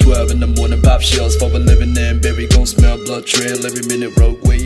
12 in the morning, pop shells. For a living and berry, gon' smell blood trail every minute, roadway.